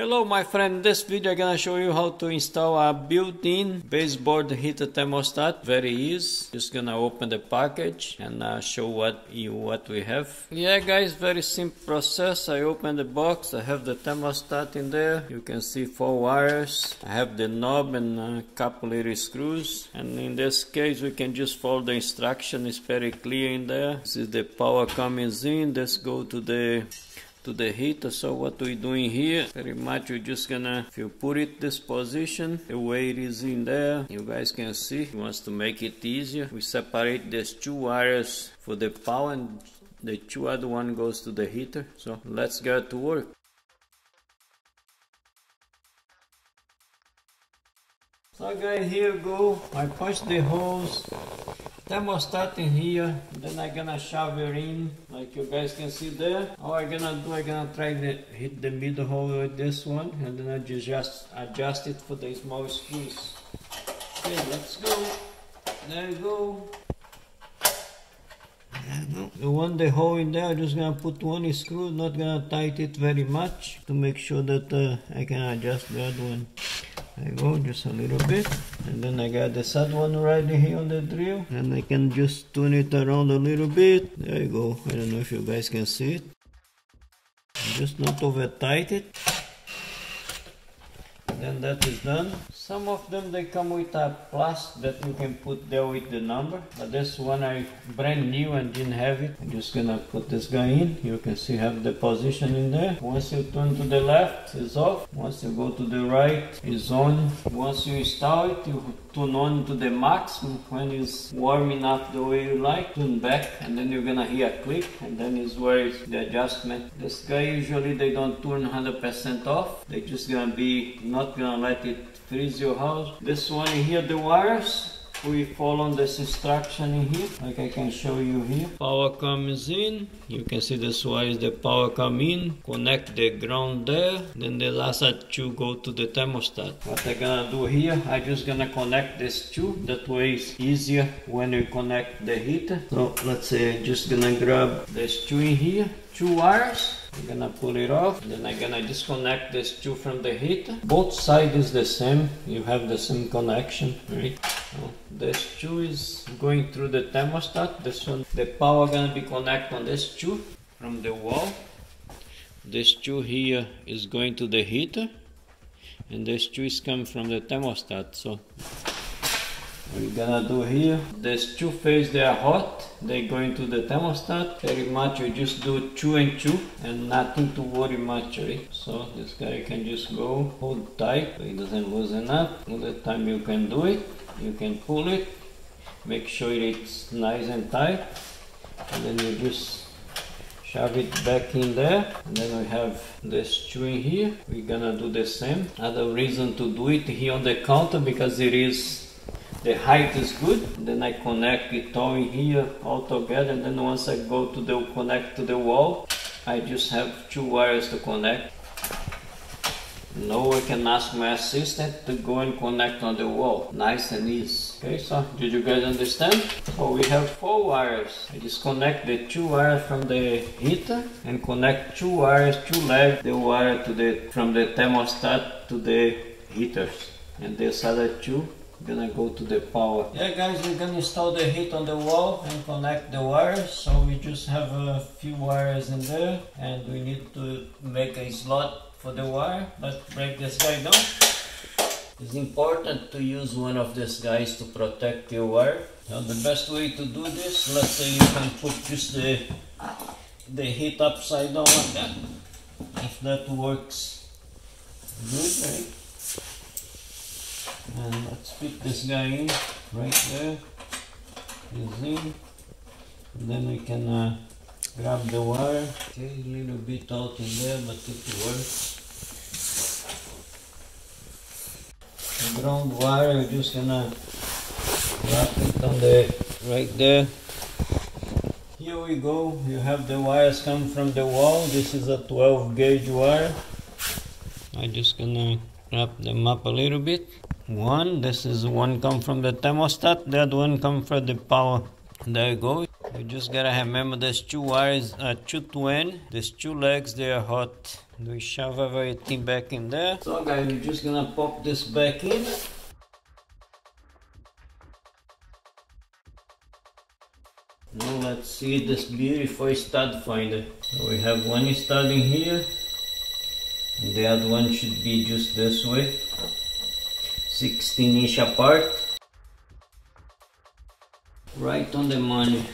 Hello my friend, this video I'm gonna show you how to install a built-in baseboard heater thermostat. Very easy. Just gonna open the package and show what we have. Yeah guys, very simple process. I open the box, I have the thermostat in there. You can see 4 wires. I have the knob and a couple little screws. And in this case we can just follow the instruction. It's very clear in there. This is the power coming in. Let's go to the heater. So what we doing here, very much we're just gonna, if you put it this position, the way it is in there, you guys can see, he wants to make it easier. We separate these 2 wires for the power and the 2 other one goes to the heater. So let's get to work. So guys, here we go. I punch the holes, thermostat in here, then I'm gonna shove it in, like you guys can see there. All I'm gonna do, I'm gonna try to hit the middle hole with this one, and then I just adjust it for the small screws. Okay, let's go. There you go. You want the hole in there, I'm just gonna put one screw, not gonna tighten it very much, to make sure that I can adjust the other one. I go just a little bit, and then I got the sad one right here on the drill, and I can just turn it around a little bit. There you go. I don't know if you guys can see it. Just not over tight it. Then that is done. Some of them they come with a plus that you can put there with the number, but this one I brand new and didn't have it. I'm just gonna put this guy in. You can see have the position in there. Once you turn to the left, it's off. Once you go to the right, it's on. Once you install it, you turn on to the max. When it's warm enough the way you like, turn back, and then you're gonna hear a click, and then is where it's the adjustment. This guy usually they don't turn 100% off. They just gonna be not gonna let it freeze your house. This one here, the wires, we follow this instruction in here, like I can show you here. Power comes in, you can see this wire is the power come in, connect the ground there, then the last 2 go to the thermostat. What I'm gonna do here, I'm just gonna connect this 2, that way it's easier when you connect the heater. So let's say I'm just gonna grab this 2 in here, 2 wires. I'm gonna pull it off, then I'm gonna disconnect this 2 from the heater. Both sides is the same, you have the same connection, right? So this 2 is going through the thermostat, this one, the power gonna be connected on this 2 from the wall. This 2 here is going to the heater, and this 2 is coming from the thermostat. So what we're gonna do here, these 2 phase they are hot, they go into the thermostat. Very much you just do 2 and 2 and nothing to worry much, right? So this guy can just go, hold tight so it doesn't loosen up. All the time you can do it, you can pull it, make sure it's nice and tight, and then you just shove it back in there, and then we have this 2 in here. We're gonna do the same. Other reason to do it here on the counter because it is, the height is good. Then I connect it all in here all together, and then once I go to the connect to the wall, I just have 2 wires to connect. Now I can ask my assistant to go and connect on the wall. Nice and easy. Okay, so did you guys understand? So we have 4 wires. I disconnect the 2 wires from the heater and connect 2 wires, 2 legs, the wire to the from the thermostat to the heaters, and this other 2. Gonna go to the power. Yeah guys, we're gonna install the heat on the wall and connect the wires. So we just have a few wires in there, and we need to make a slot for the wire. Let's break this guy down. It's important to use one of these guys to protect your wire. Now the best way to do this, let's say you can put just the heat upside down like that. If that works good, right? And let's put this guy in right there. He's in. And then we can grab the wire. Okay, a little bit out in there, but it works. The ground wire, we're just gonna wrap it on the right there. Here we go. You have the wires come from the wall. This is a 12 gauge wire. I'm just gonna wrap them up a little bit. One, this is one come from the thermostat, the other one come from the power. There you go. You just gotta remember there's 2 wires, 2 to N. There's 2 legs, they are hot. We shove everything back in there. So guys, we're just gonna pop this back in. Now let's see this beautiful stud finder. So we have one stud in here. And the other one should be just this way. 16" apart. Right on the money.